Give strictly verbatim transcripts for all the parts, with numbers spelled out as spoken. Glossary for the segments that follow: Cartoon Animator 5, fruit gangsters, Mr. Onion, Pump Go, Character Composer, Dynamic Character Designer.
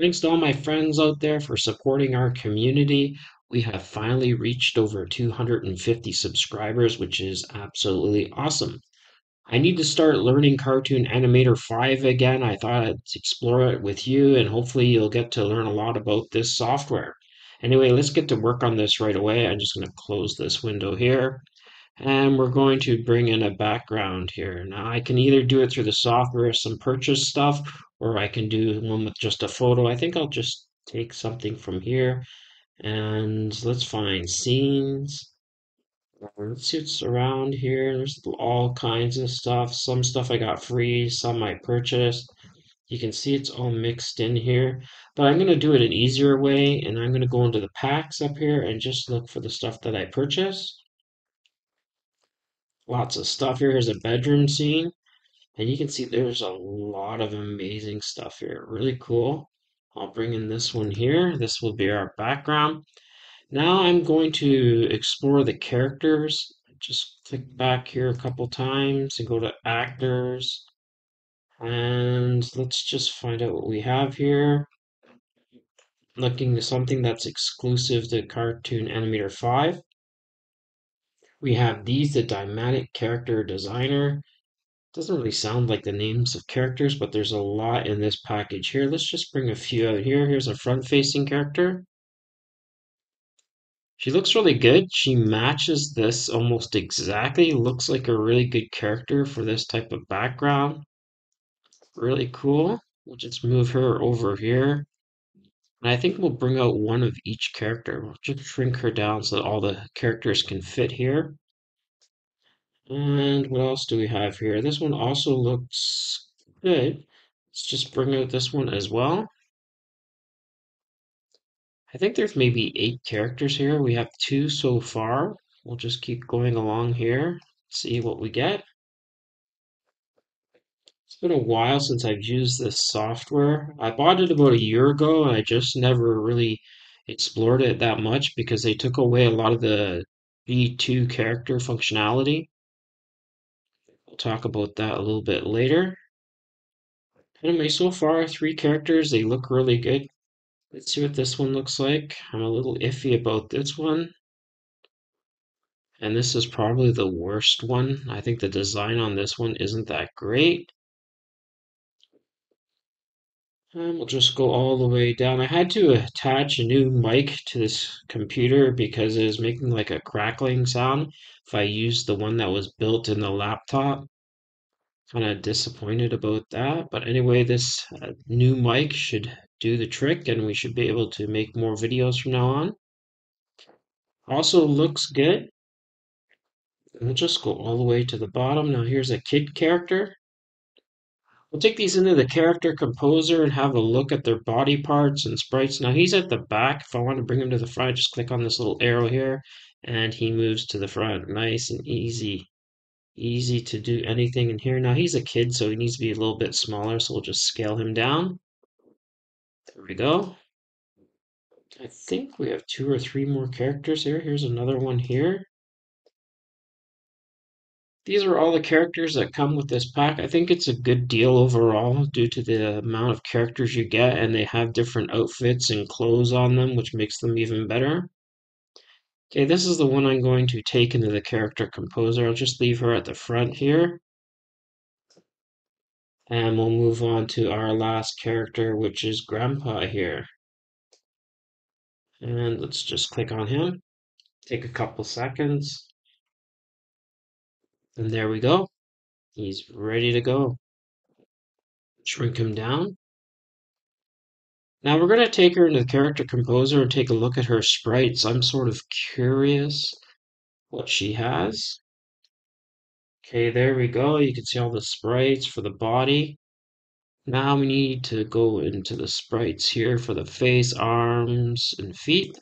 Thanks to all my friends out there for supporting our community. We have finally reached over two hundred fifty subscribers, which is absolutely awesome. I need to start learning Cartoon Animator five again. I thought I'd explore it with you, and hopefully you'll get to learn a lot about this software. Anyway, let's get to work on this right away. I'm just going to close this window here, and we're going to bring in a background here. Now, I can either do it through the software, some purchase stuff, or I can do one with just a photo. I think I'll just take something from here, and let's find scenes. Let's see what's around here. There's all kinds of stuff. Some stuff I got free, some I purchased. You can see it's all mixed in here. But I'm going to do it an easier way, and I'm going to go into the packs up here and just look for the stuff that I purchased. Lots of stuff here. Here's a bedroom scene. And you can see there's a lot of amazing stuff here. Really cool. I'll bring in this one here. This will be our background. Now I'm going to explore the characters. Just click back here a couple times and go to actors. And let's just find out what we have here. Looking at something that's exclusive to Cartoon Animator five. We have these, the Dynamic Character Designer. Doesn't really sound like the names of characters, but there's a lot in this package here. Let's just bring a few out here. Here's a front-facing character. She looks really good. She matches this almost exactly. Looks like a really good character for this type of background. Really cool. We'll just move her over here. And I think we'll bring out one of each character. We'll just shrink her down so that all the characters can fit here. And what else do we have here? This one also looks good. Let's just bring out this one as well. I think there's maybe eight characters here. We have two so far. We'll just keep going along here, see what we get. It's been a while since I've used this software. I bought it about a year ago, and I just never really explored it that much because they took away a lot of the V two character functionality. We'll talk about that a little bit later. Anyway, so far, three characters. They look really good. Let's see what this one looks like. I'm a little iffy about this one. And this is probably the worst one. I think the design on this one isn't that great. And we'll just go all the way down. I had to attach a new mic to this computer because it was making like a crackling sound if I used the one that was built in the laptop. Kind of disappointed about that. But anyway, this uh, new mic should do the trick, and we should be able to make more videos from now on. Also looks good. We'll just go all the way to the bottom. Now here's a kid character. We'll take these into the Character Composer and have a look at their body parts and sprites. Now he's at the back. If I want to bring him to the front, I just click on this little arrow here, and he moves to the front. Nice and easy. Easy to do anything in here. Now he's a kid, so he needs to be a little bit smaller, so we'll just scale him down. There we go. I think we have two or three more characters here. Here's another one here. These are all the characters that come with this pack. I think it's a good deal overall due to the amount of characters you get, and they have different outfits and clothes on them, which makes them even better. Okay, this is the one I'm going to take into the Character Composer. I'll just leave her at the front here. And we'll move on to our last character, which is Grandpa here. And let's just click on him. Take a couple seconds. And there we go. He's ready to go. Shrink him down. Now we're going to take her into the Character Composer and take a look at her sprites. I'm sort of curious what she has. Okay, there we go. You can see all the sprites for the body. Now we need to go into the sprites here for the face, arms, and feet.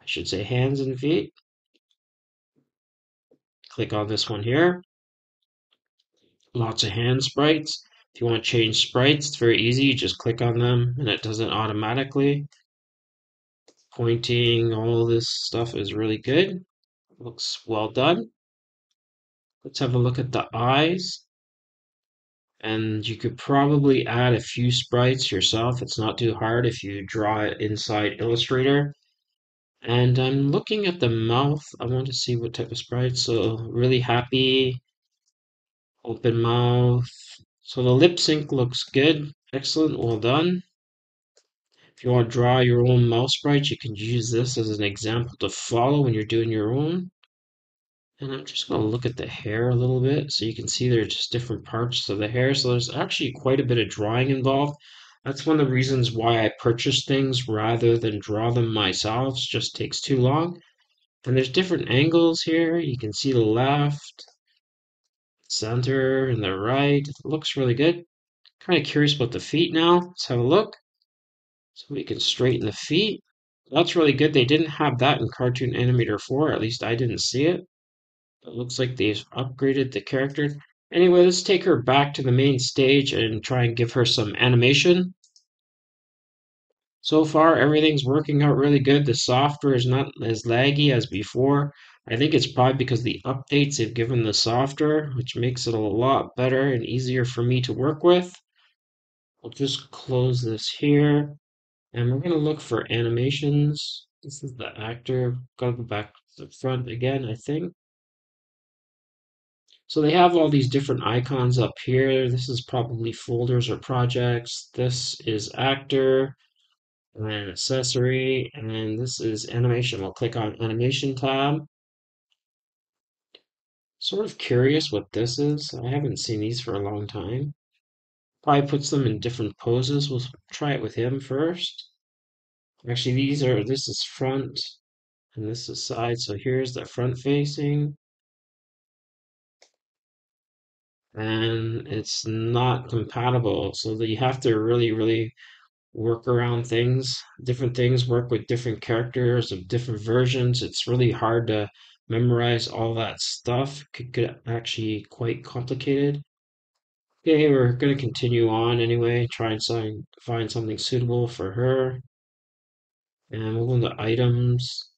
I should say hands and feet. Click on this one here. Lots of hand sprites. If you want to change sprites, it's very easy. You just click on them, and it does it automatically. Pointing, all this stuff is really good. Looks well done. Let's have a look at the eyes. And you could probably add a few sprites yourself. It's not too hard if you draw it inside Illustrator. And I'm looking at the mouth. I want to see what type of sprite. So really happy, open mouth. So the lip sync looks good. Excellent, well done. If you want to draw your own mouth sprite, you can use this as an example to follow when you're doing your own. And I'm just going to look at the hair a little bit, so you can see there's just different parts of the hair. So there's actually quite a bit of drawing involved. That's one of the reasons why I purchase things rather than draw them myself. It just takes too long. And there's different angles here. You can see the left, center, and the right. It looks really good. Kind of curious about the feet now. Let's have a look. So we can straighten the feet. That's really good. They didn't have that in Cartoon Animator four. At least I didn't see it. It looks like they've upgraded the character. Anyway, let's take her back to the main stage and try and give her some animation. So far, everything's working out really good. The software is not as laggy as before. I think it's probably because the updates they've given the software, which makes it a lot better and easier for me to work with. I'll just close this here. And we're going to look for animations. This is the actor. Got to go back to the front again, I think. So they have all these different icons up here. This is probably folders or projects. This is actor, and then accessory, and then this is animation. I'll click on animation tab. Sort of curious what this is. I haven't seen these for a long time. Probably puts them in different poses. We'll try it with him first. Actually, these are, this is front, and this is side. So here's the front facing. And it's not compatible, so that you have to really really work around things. Different things work with different characters of different versions. It's really hard to memorize all that stuff. It could get actually quite complicated. Okay, we're going to continue on anyway, try and find something suitable for her. And we'll go into items.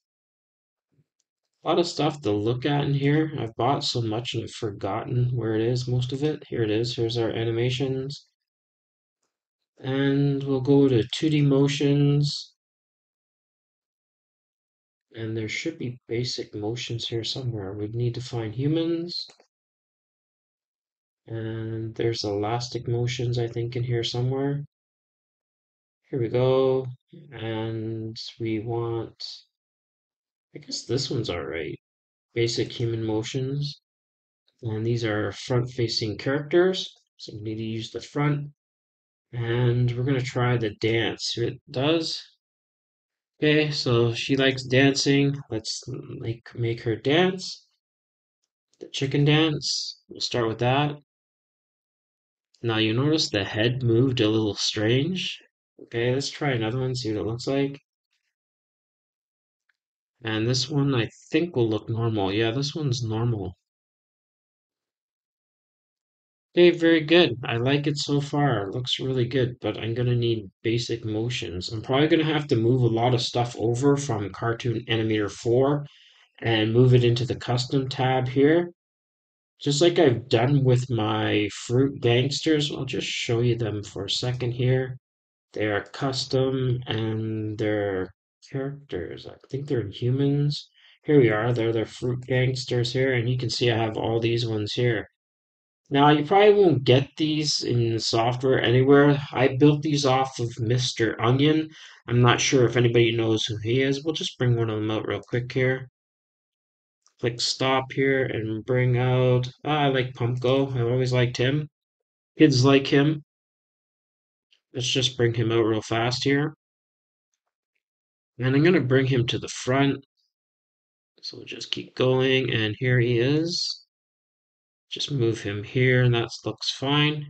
A lot of stuff to look at in here. I've bought so much and I've forgotten where it is, most of it. Here it is. Here's our animations. And we'll go to two D motions. And there should be basic motions here somewhere. We'd need to find humans. And there's elastic motions, I think, in here somewhere. Here we go. And we want... I guess this one's alright. Basic human motions. And these are front facing characters. So we need to use the front. And we're going to try the dance. See what it does. Okay, so she likes dancing. Let's make, make her dance. The chicken dance. We'll start with that. Now you notice the head moved a little strange. Okay, let's try another one, see what it looks like. And this one, I think, will look normal. Yeah, this one's normal. Okay, very good. I like it so far. It looks really good, but I'm going to need basic motions. I'm probably going to have to move a lot of stuff over from Cartoon Animator four and move it into the Custom tab here. Just like I've done with my Fruit Gangsters, I'll just show you them for a second here. They are custom and they're characters. I think they're humans. Here we are. They're the fruit gangsters here, and you can see I have all these ones here. Now you probably won't get these in the software anywhere. I built these off of Mister Onion. I'm not sure if anybody knows who he is. We'll just bring one of them out real quick here. Click stop here and bring out. Ah, I like Pump Go. I've always liked him. Kids like him. Let's just bring him out real fast here. And I'm going to bring him to the front. So we'll just keep going. And here he is. Just move him here. And that looks fine.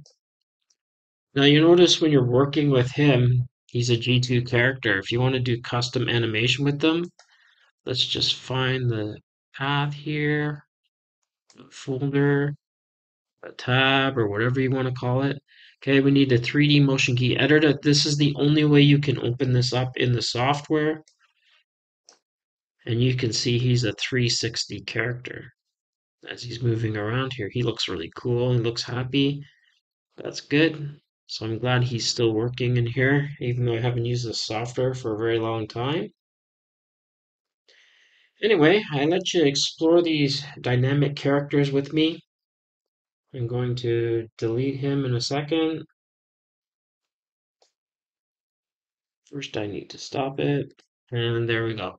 Now you notice when you're working with him, he's a G two character. If you want to do custom animation with them, let's just find the path here. The folder. A tab or whatever you want to call it. Okay, we need the three D motion key editor. This is the only way you can open this up in the software. And you can see he's a three sixty character. As he's moving around here, he looks really cool and looks happy. that's good. So I'm glad he's still working in here, even though I haven't used this software for a very long time. Anyway, I let you explore these dynamic characters with me. I'm going to delete him in a second. First, I need to stop it. And there we go.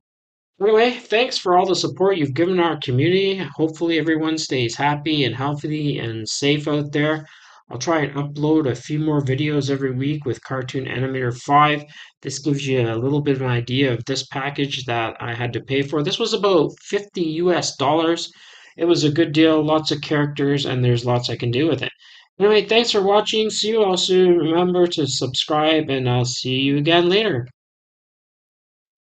Anyway, thanks for all the support you've given our community. Hopefully everyone stays happy and healthy and safe out there. I'll try and upload a few more videos every week with Cartoon Animator five. This gives you a little bit of an idea of this package that I had to pay for. This was about fifty U S dollars. It was a good deal, lots of characters, and there's lots I can do with it. Anyway, thanks for watching. See you all soon. Remember to subscribe, and I'll see you again later.